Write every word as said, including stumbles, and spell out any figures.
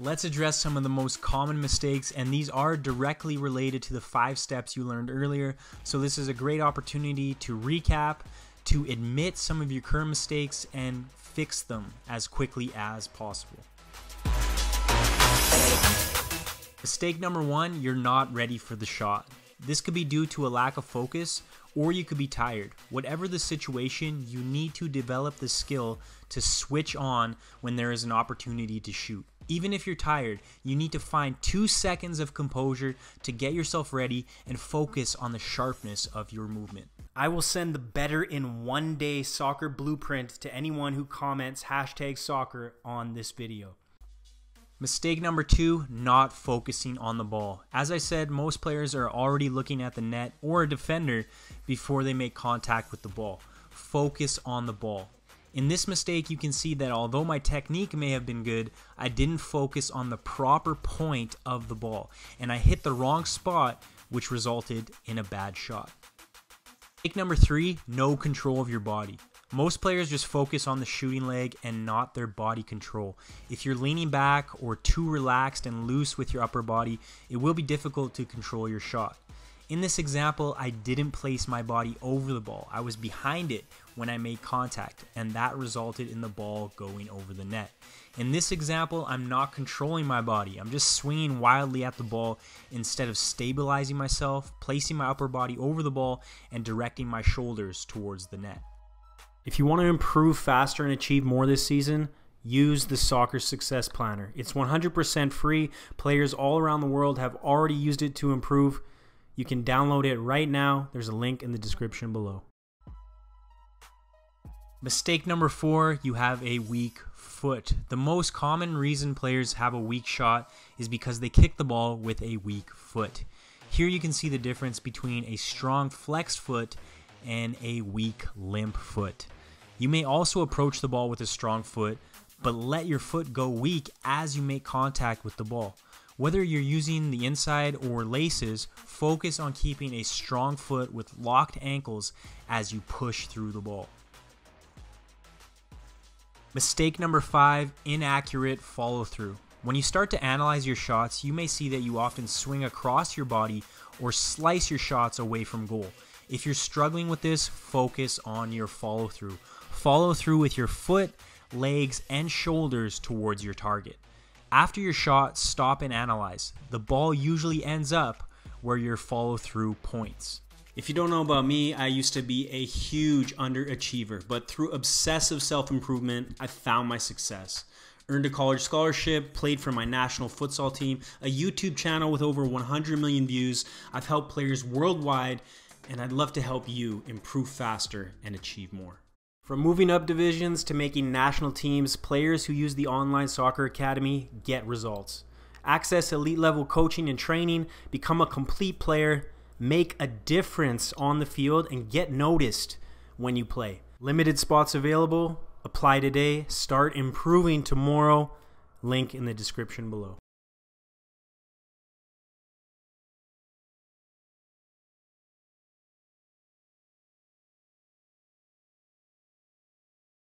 Let's address some of the most common mistakes, and these are directly related to the five steps you learned earlier. So this is a great opportunity to recap, to admit some of your current mistakes, and fix them as quickly as possible. Mistake number one, you're not ready for the shot. This could be due to a lack of focus, or you could be tired. Whatever the situation, you need to develop the skill to switch on when there is an opportunity to shoot. Even if you're tired, you need to find two seconds of composure to get yourself ready and focus on the sharpness of your movement. I will send the Better in One Day Soccer Blueprint to anyone who comments hashtag soccer on this video. Mistake number two, not focusing on the ball. As I said, most players are already looking at the net or a defender before they make contact with the ball. Focus on the ball. In this mistake, you can see that although my technique may have been good, I didn't focus on the proper point of the ball, and I hit the wrong spot, which resulted in a bad shot. Mistake number three, no control of your body. Most players just focus on the shooting leg and not their body control. If you're leaning back or too relaxed and loose with your upper body, it will be difficult to control your shot. In this example, I didn't place my body over the ball. I was behind it when I made contact, and that resulted in the ball going over the net. In this example, I'm not controlling my body. I'm just swinging wildly at the ball instead of stabilizing myself, placing my upper body over the ball, and directing my shoulders towards the net. If you want to improve faster and achieve more this season, use the Soccer Success Planner. It's one hundred percent free. Players all around the world have already used it to improve. You can download it right now. There's a link in the description below. Mistake number four, you have a weak foot. The most common reason players have a weak shot is because they kick the ball with a weak foot. Here you can see the difference between a strong flexed foot and a weak limp foot. You may also approach the ball with a strong foot, but let your foot go weak as you make contact with the ball. Whether you're using the inside or laces, focus on keeping a strong foot with locked ankles as you push through the ball. Mistake number five, inaccurate follow-through. When you start to analyze your shots, you may see that you often swing across your body or slice your shots away from goal. If you're struggling with this, focus on your follow-through. Follow through with your foot, legs, and shoulders towards your target. After your shot, stop and analyze. The ball usually ends up where your follow-through points. If you don't know about me, I used to be a huge underachiever, but through obsessive self-improvement, I found my success. Earned a college scholarship, played for my national futsal team, a YouTube channel with over one hundred million views. I've helped players worldwide, and I'd love to help you improve faster and achieve more. From moving up divisions to making national teams, players who use the Online Soccer Academy get results. Access elite level coaching and training, become a complete player, make a difference on the field, and get noticed when you play. Limited spots available. Apply today. Start improving tomorrow. Link in the description below.